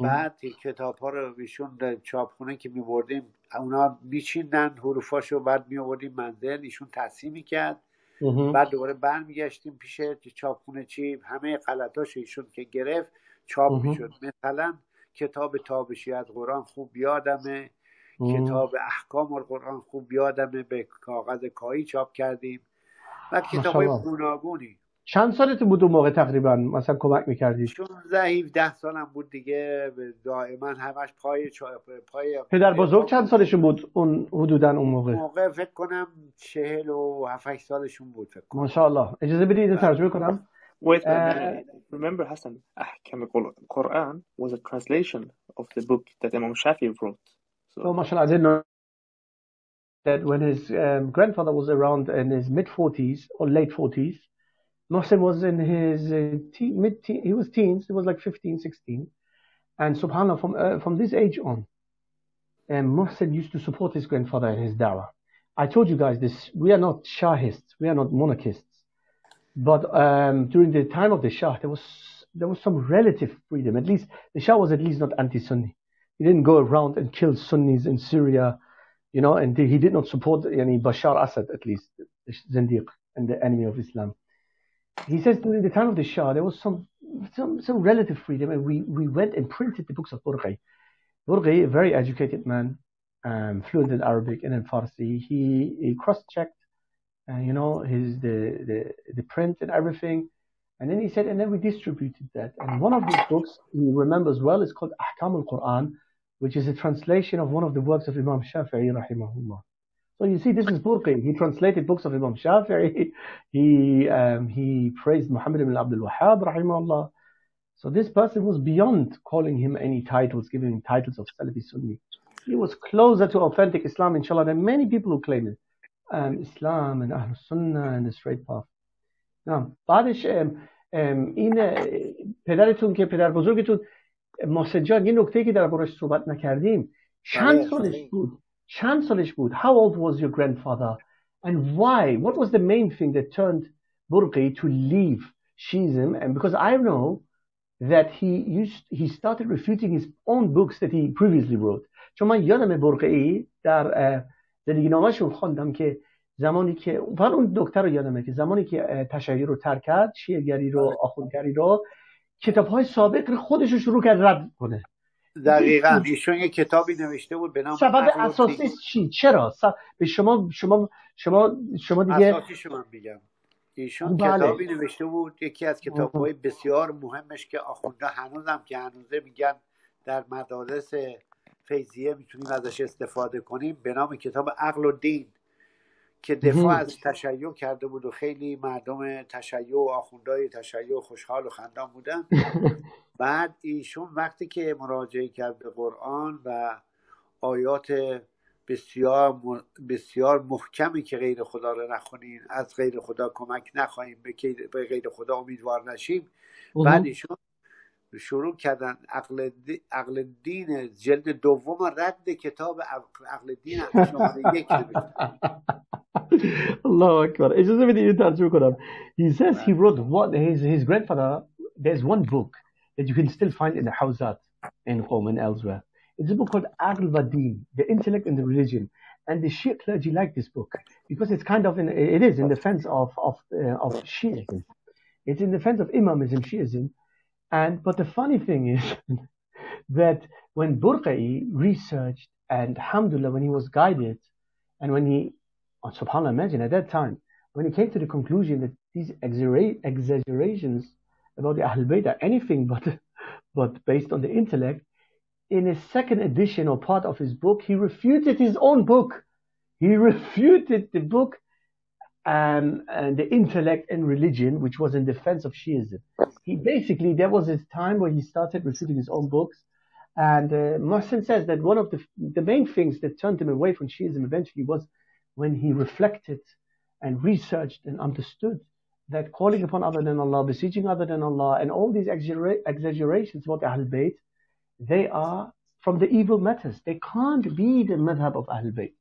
بعد کتاب ها رو ایشون در چاپخونه که میبردیم اونا میچیندن حروفاشو، بعد میآوردیم منزل، ایشون تصحیح میکرد، بعد دوباره برمیگشتیم پیش چاپخونه چی همه غلطاشو ایشون که گرفت چاپ میشد. مثلا کتاب تابشی از قرآن خوب یادمه، کتاب احکام القرآن خوب یادمه، به کاغذ کاهی چاپ کردیم و کتابای گوناگونی. چند سالتون بود اون موقع تقریبا؟ مثلا کمک میکردی؟ 17 سالم بود دیگه، دائما همش پای پدر بزرگ. چند سالشون بود اون حدودا اون موقع فکر کنم 47 سالشون بود فکر کنم. ماشاءالله. اجازه بدید ترجمه کنم. Wait, remember Hassan, Ahkam Quran was a translation of the book that Imam Shafi wrote. So mashallah, I didn't know that when his grandfather was around in his mid-40s or late 40s, Mohsen was in his mid-teens, he was teens, he was like 15, 16. And subhanAllah, from this age on, Mohsen used to support his grandfather in his da'wah. I told you guys this, we are not Shahists, we are not monarchists. But during the time of the Shah, there was there was some relative freedom. At least the Shah was at least not anti-Sunni. He didn't go around and kill Sunnis in Syria, you know, and he did not support Bashar Assad, at least, the Zindiq and the enemy of Islam. He says during the time of the Shah, there was some relative freedom, and we went and printed the books of Borqei. Borqei, a very educated man, fluent in Arabic and in Farsi, he cross-checked, the print and everything. And then he said, and then we distributed that. And one of these books he remembers well is called Ahkam al-Quran, which is a translation of one of the works of Imam Shafi'i, rahimahullah. So you see, this is Borqei. He translated books of Imam Shafi'i. He praised Muhammad bin Abdul Wahhab, rahimahullah. So this person was beyond calling him any titles, giving him titles of Salafi Sunni. He was closer to authentic Islam, inshallah, than many people who claim it. Islam and Ahlul Sunnah and the straight path. Now, پدرتون که پدر بزرگتون محسن جان یه نکته‌ای که دربارش صحبت نکردیم چند سالش بود how old was your grandfather and why, what was the main thing that turned Borqei to leave Shiism? And because I know that he started refuting his own books that he previously wrote. چون من یادم برقعی در زندگینامه‌شون خواندم که زمانی که من اون دکتر رو یادمه که زمانی که تشیع رو ترک کرد، شیعه گری رو، آخوندگری رو، کتاب‌های سابق رو خودش رو شروع کرد رد کنه. دقیقاً ایشون یه کتابی نوشته بود به نام سبب اساسی چی؟ چرا؟ به شما دیگه اساسی شما میگم. ایشون کتابی نوشته بود، یکی از کتاب‌های بسیار مهمش که آخوندا هنوزم میگن در مدارس فیضیه میتونیم ازش استفاده کنیم به نام کتاب عقل و دین که دفاع از تشیع کرده بود و خیلی مردم تشیع و آخوندهای تشیع خوشحال و خندان بودن. بعد ایشون وقتی که مراجعه کرد به قرآن و آیات بسیار محکمی که غیر خدا رو نخونین، از غیر خدا کمک نخواهیم، به غیر خدا امیدوار نشیم، بعد ایشون شروع کردن عقل دین جلد دوم رد کتاب عقل دین شماره 1 الله اکبر. اجازه بدید اینو ترجمه کنم. He says he wrote what his grandfather, there's one book that you can still find in the Hawzat in Qom and elsewhere. It's a book called Aql-Vadi, The Intellect and the Religion. And the Shia clergy like this book because it's kind of it is in defense of Shiism. It's in defense of Imamism, Shiism. But the funny thing is that when Borqei researched and alhamdulillah when he was guided and when he, subhanAllah, imagine at that time, when he came to the conclusion that these exaggerations about the Ahlul Bayt are anything but based on the intellect, in his second edition or part of his book, he refuted his own book. He refuted the book and the intellect and religion, which was in defense of Shiism. He basically, there was this time where he started refuting his own books, and Mohsen says that one of the main things that turned him away from Shiism eventually was when he reflected and researched and understood that calling upon other than Allah, beseeching other than Allah, and all these exaggerations about Ahlul Bayt, they are from the evil matters. They can't be the madhab of Ahlul Bayt.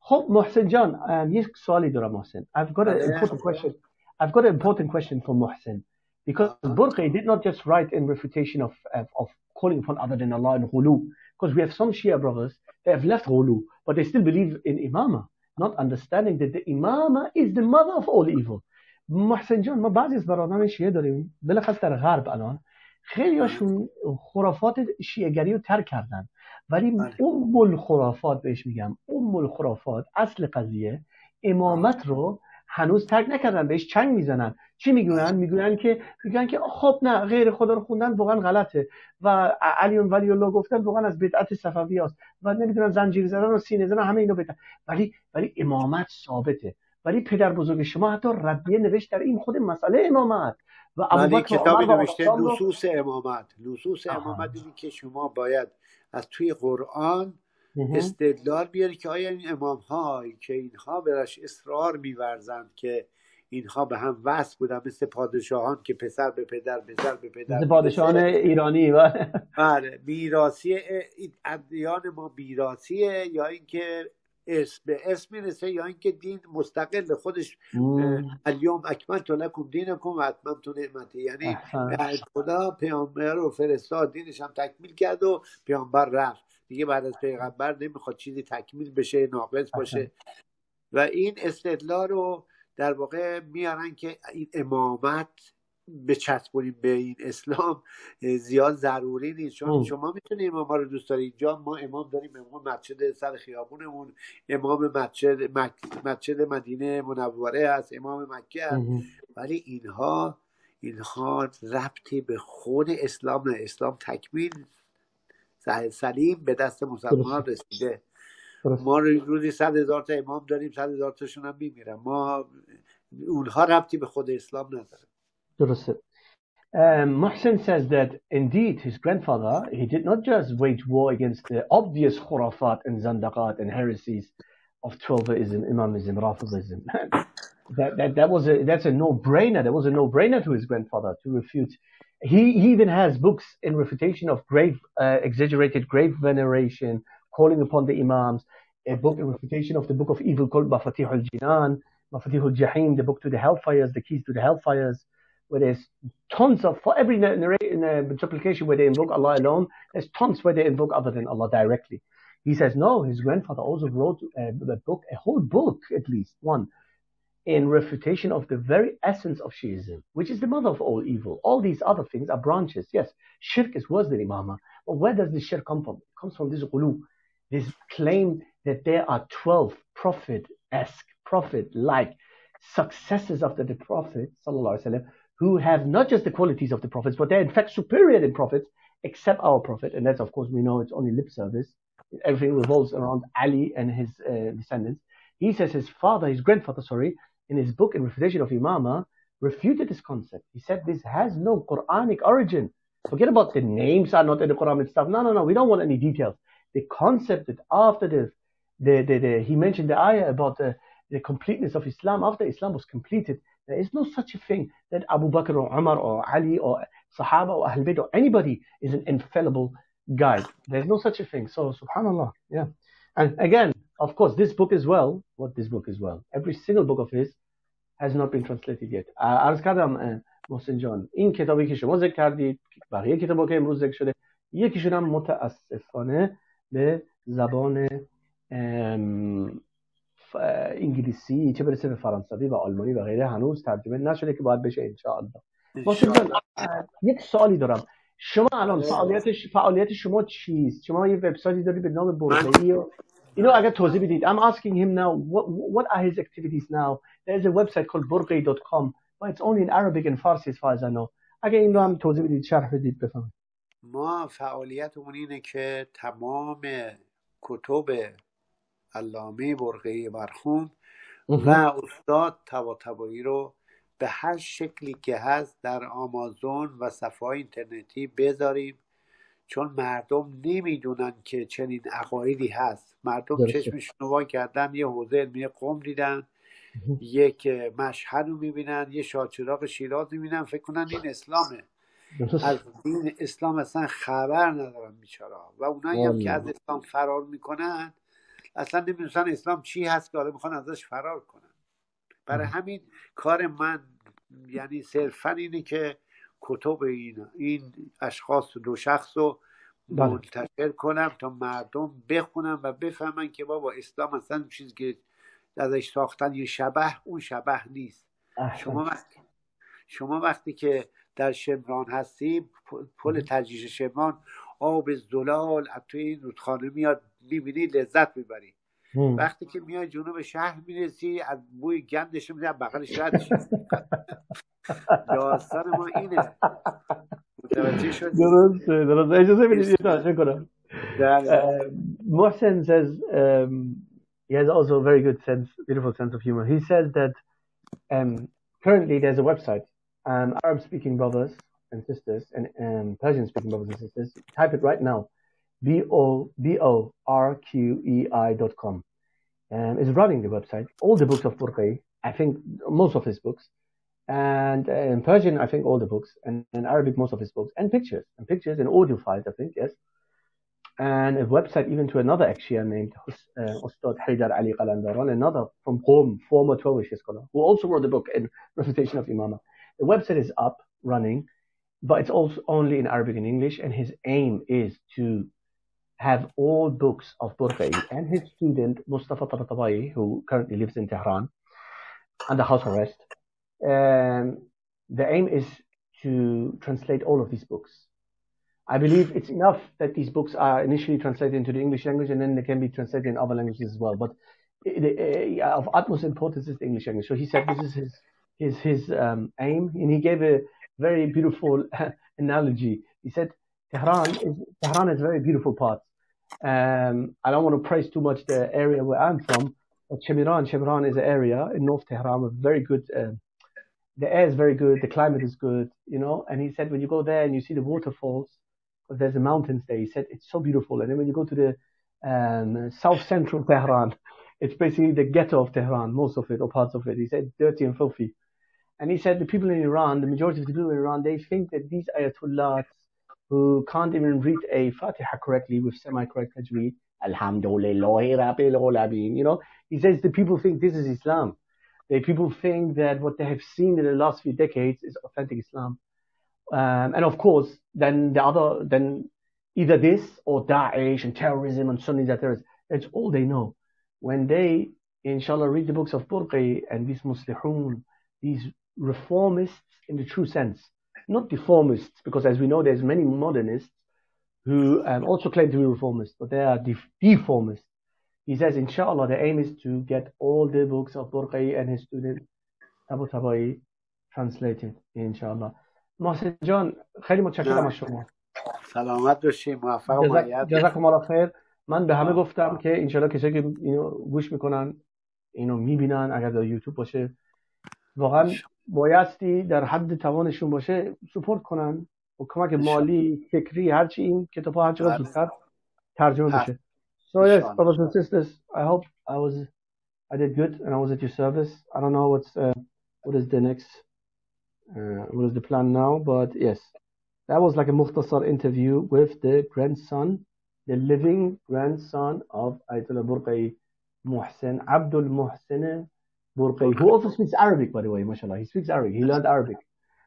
خب محسن جان یک سوالی دارم محسن. I've got an important question for Mohsen, because Borqei did not just write in refutation of calling upon other than Allah and Ghulu, because we have some Shia brothers that have left Ghulu but they still believe in Imama, not understanding that the Imama is the mother of all evil. محسن جان ما بعضی از برادران شیعه داریم بلخص در غرب الان خیلی هاشون خرافات شیعه‌گری رو ترک کردن ولی الخرافات بهش میگم الخرافات اصل قضیه امامت رو هنوز ترک نکردن بهش چنگ میزنن چی میگن که خب نه غیر خدا رو خوندن واقعا غلطه و علی ولی الله گفتن واقعا از بدعت صفوی است و نمیدونم زنجیر زدن و سینه زدن همه اینا بدعت ولی امامت ثابته ولی پدر بزرگ شما حتی ردیه نوشت در این خود مسئله امامت و ابوبکر کتابی نوشته لصوص امامت اینه که شما باید از توی قرآن استدلال بیاری که آیا این امام هایی که اینها برش اصرار می‌ورزند که اینها به هم وصل بودن مثل پادشاهان که پسر به پدر پسر به پدر پادشاهان ایرانی و بله میراثی ادیان ما میراثیه یا اینکه به اسم میرسه یا اینکه دین مستقل خودش الیوم اکملت لکم دینکم و اتممت نعمتی، یعنی خدا پیامبر رو فرستاد دینش هم تکمیل کرد و پیامبر رفت دیگه، بعد از پیغمبر نمیخواد چیزی تکمیل بشه ناقص باشه و این استدلال رو در واقع میارن که این امامت به چسبونیم به این اسلام زیاد ضروری نیست، چون شما میتونید امام رو دوست دارید. اینجا ما امام داریم، امام مسجد سر خیابونمون، امام مسجد مدینه منوره هست، امام مکه هست، ولی اینها ربطی به خود اسلام نه. اسلام تکمیل سلیم به دست مسلمان رسیده. ما روزی 100,000 تا امام داریم، 100,000 تاشون هم میمیرن. اونها ربطی به خود اسلام نداره. Muhsin says that indeed his grandfather, he did not just wage war against the obvious khurafat and zandaqat and heresies of Twelverism, Imamism, Rafidism. That's a no-brainer. That was a no-brainer to his grandfather to refute. He even has books in refutation of grave, exaggerated grave veneration, calling upon the Imams, a book in refutation of the book of evil called Mafatih al-Jinan, Mafatih al-Jahim, the book to the hellfires, the keys to the hellfires, where there's tons of, for every supplication where they invoke Allah alone, there's tons where they invoke other than Allah directly. He says, no, his grandfather also wrote a book, a whole book at least, one, in refutation of the very essence of Shiism, which is the mother of all evil. All these other things are branches. Yes, shirk is worse than imama. But where does this shirk come from? It comes from this ghulu, this claim that there are 12 prophet-esque, prophet-like successors after the Prophet, sallallahu alaihi wasallam, who have not just the qualities of the prophets, but they're in fact superior than prophets, except our prophet. And that's, of course, we know it's only lip service. Everything revolves around Ali and his descendants. He says his grandfather, in his book, in refutation of Imama, refuted this concept. He said this has no Quranic origin. Forget about the names are not in the Quran and stuff. No, we don't want any details. The concept that after he mentioned the ayah about the completeness of Islam, after Islam was completed, there is no such a thing that Abu Bakr or Umar or Ali or Sahaba or Ahl Bayt or anybody is an infallible guide. There's no such a thing. So, subhanAllah, yeah. And again, of course, this book as well, every single book of his has not been translated yet. عرض کردم محسن جان، این کتابی که شما ذکر کردید، بقیه کتابا که امروز ذکر شده، یکیشون هم متاسفانه به زبان انگلیسی چه برسه به فرانسوی و آلمانی و غیره هنوز ترجمه نشده که باید بشه انشاءالله. یک سوالی دارم. شما الان فعالیت شما چیست؟ شما یه وبسایتی داری به نام برقعی و اینو اگه توضیح بدید. I'm asking him now what are his activities now. There is a website called burqei.com but it's only in Arabic and Farsi as far as I know. اگه اینو هم توضیح بدید، شرح بدید بفهمید. ما فعالیتمون اینه که تمام کتب علامه برقعی مرحوم و استاد طباطبایی رو به هر شکلی که هست در آمازون و صفحه‌های اینترنتی بذاریم، چون مردم نمیدونن که چنین عقایدی هست. مردم چشمشون وا کردن، یه حوزه علمی قم دیدن، یک مشهد رو میبینن، یه شاهچراغ شیراز میبینن، فکر کنن این اسلامه. از دین اسلام اصلا خبر ندارن بیچاره. و اونایی هم که از اسلام فرار میکنن اصلا نمیدونستن اسلام چی هست که حالا میخوان ازش فرار کنن. برای همین کار من یعنی صرفا اینه که کتب این اشخاص و دو شخص رو منتشر کنم تا مردم بخونن و بفهمن که بابا اسلام اصلا چیزی که ازش ساختن یه شبح، اون شبح نیست. شما وقتی که در شمران هستی، پل تجریش شمران، آب زلال از توی این رودخانه میاد، میبینی لذت میبری. وقتی که میای جنوب شهر میرسی، از بوی گندش میزنی بغل شهرش. داستان ما اینه. متوجه شدی؟ درست. اجازه بدید تشکر کنم. Mohsen says he has also a very good sense, beautiful sense of humor. He says that currently there's a website, Arab-speaking brothers and sisters and Persian-speaking brothers and sisters. Type it right now. borqei.com is running the website, all the books of Borqei, I think most of his books, and in Persian I think all the books, and in Arabic most of his books, and pictures and audio files I think, yes. and a website even to another ex-Shia named Ustad Haidar Ali Qalandarani, another from Qom, former 12th Shia scholar, who also wrote a book in refutation of Imama. The website is up, running, but it's also only in Arabic and English, and his aim is to have all books of Borqei, and his student Mustafa Tabatabai, who currently lives in Tehran, under house arrest. The aim is to translate all of these books. I believe it's enough that these books are initially translated into the English language, and then they can be translated in other languages as well. But of utmost importance is the English language. So he said this is his aim, and he gave a very beautiful analogy. He said, Tehran is a very beautiful part. I don't want to praise too much the area where I'm from, but Shemiran is an area in North Tehran with very good, the air is very good, the climate is good, you know. And he said, when you go there and you see the waterfalls, there's the mountains there, he said, it's so beautiful. And then when you go to the south central Tehran, it's basically the ghetto of Tehran, most of it or parts of it. He said, dirty and filthy. And he said, the people in Iran, the majority of the people in Iran, they think that these ayatollahs who can't even read a Fatiha correctly with semi-correct tajweed, Alhamdulillahi Rabbil Alameen, you know, he says the people think this is Islam. The people think that what they have seen in the last few decades is authentic Islam. And of course, then either this or Daesh and terrorism and Sunnis and terrorists, that's all they know. When they, inshallah, read the books of Borqei and these muslihun, these reformists in the true sense, not deformists, because as we know, there's many modernists who also claim to be reformists, but they are deformists. He says, inshallah, the aim is to get all the books of Borqei and his student Tabatabai translated, inshallah. Mohsin John, khayli mutashakkiram ashuma. Salamat bashim, muwaffaq wa hayat. Jazakumullah khair. من به همه گفتم که انشالله کسی که اینو گوش میکنن اینو میبینن اگر در یوتیوب باشه واقعا بایستی در حد توانشون باشه سپورت کنن و کمک مالی فکری هرچی این کتاب ها هرچی را زودتر ترجمه بشه. So yes, brothers and sisters, I hope I did good and I was at your service. I don't know what is the plan now, but yes, that was like a mukhtasar interview with the grandson, the living grandson of Ayatollah Borqei, Muhsin, Abdul Muhsin Borqei, who also speaks Arabic, by the way, mashallah. He speaks Arabic, he learned Arabic.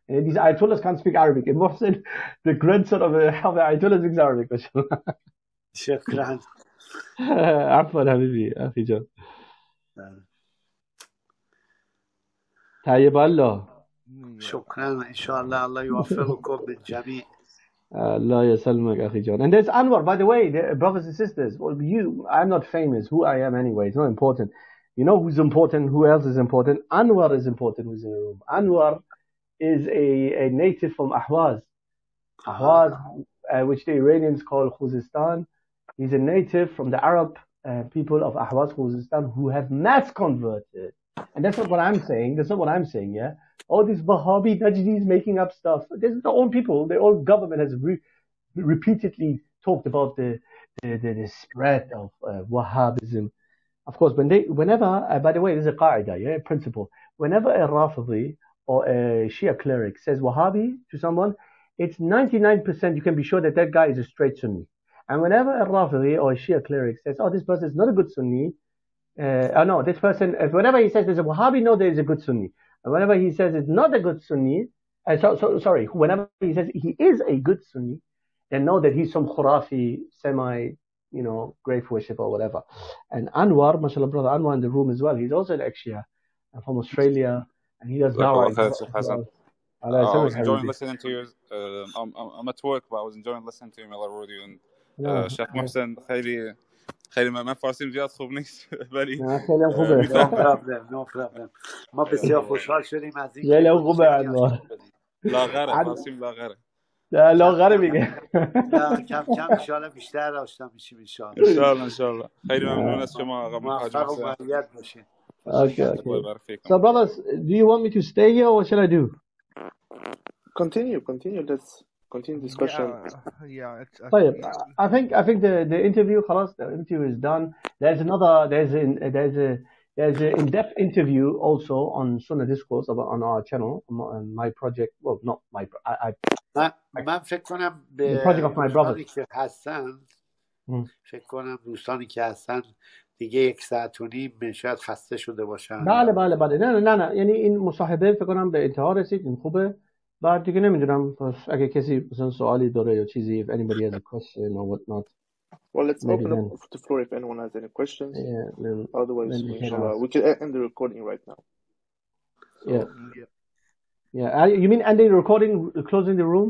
And these Ayatollahs can't speak Arabic. And Muhsin, the grandson of the Ayatollah, speaks Arabic, mashallah. Shukran. Afwan, habibi, akhi John. Tayyib Allah. Shukran, inshallah, Allah yuwaffiqukum bil jami'. Allah ya salmak, akhi John. And there's Anwar, by the way, brothers and sisters. Well, I'm not famous. Who I am anyway, it's not important. You know who's important, who else is important? Anwar is important, who's in the room. Anwar is a native from Ahwaz. Ahwaz, which the Iranians call Khuzestan. He's a native from the Arab people of Ahwaz, Khuzestan, who have mass converted. And that's not what I'm saying. That's not what I'm saying, yeah? All these Wahhabi Najdis making up stuff. This is their own people. Their own government has repeatedly talked about the spread of Wahhabism. Of course, by the way, there's a qaida, yeah, a principle. Whenever a Rafidi or a Shia cleric says Wahhabi to someone, it's 99% you can be sure that that guy is a straight Sunni. And whenever a Rafidi or a Shia cleric says, oh, this person is not a good Sunni, whenever he says there's a Wahhabi, no, there is a good Sunni. And whenever he says it's not a good Sunni, whenever he says he is a good Sunni, then know that he's some Khurafi, grave worship or whatever. And Anwar, mashallah, brother Anwar in the room as well, he's also an ex-Shia from Australia, and he does dawah. I was enjoying listening to you. I'm at work, but I was enjoying listening to you, and Sheikh Mohsin, خیلی من فارسیم زیاد خوب نیست ولی خیلی هم خوبه. نه problem. ما بسیار خوشحال شدیم از این. خیلی خوبه انوار. لاغره فارسیم لاغره. نه لاغره میگه. کم کم ان شاء الله بیشتر داشتم میشیم ان شاء الله. خیلی ممنون از شما آقا محمد حاج. موفق و برکت باشید. Okay. So brothers, do you want me to stay here or shall I do? Continue. Let's continue discussion. Yeah. I think the interview, خلاص, the interview is done. There's an in-depth interview also on Sunnah Discourse on our channel, on my project. Well, not my. I. The project of my brother. فکر کنم دوستانی که هستن دیگه یک ساعت و نیم شاید خسته شده باشن. بله بله بله نه نه نه یعنی این مصاحبه فکر کنم به انتها رسید. این خوبه. بعد دیگه نمیدونم اگه کسی مثلا سوالی داره یا چیزی. If anybody has a question or what not. Well, let's maybe open up the floor if anyone has any questions. Yeah, then, otherwise, we can end the recording right now. So, yeah. Yeah. You mean ending the recording, closing the room?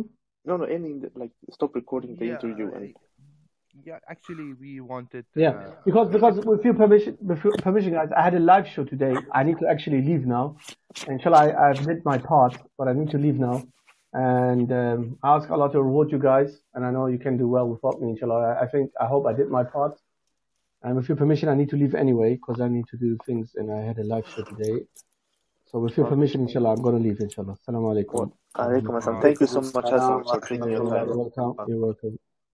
No, no, ending, like, stop recording the interview. And... Yeah, actually, we wanted... Yeah, because with your permission, guys, I had a live show today. I need to actually leave now. Inshallah, I've did my part, but I need to leave now. And I ask Allah to reward you guys, and I know you can do well without me, inshallah. I hope I did my part, and with your permission I need to leave anyway because I need to do things and I had a live show today. So with your permission, inshallah, I'm going to leave, inshallah. Assalamu alaikum. Thank you so much. You're welcome.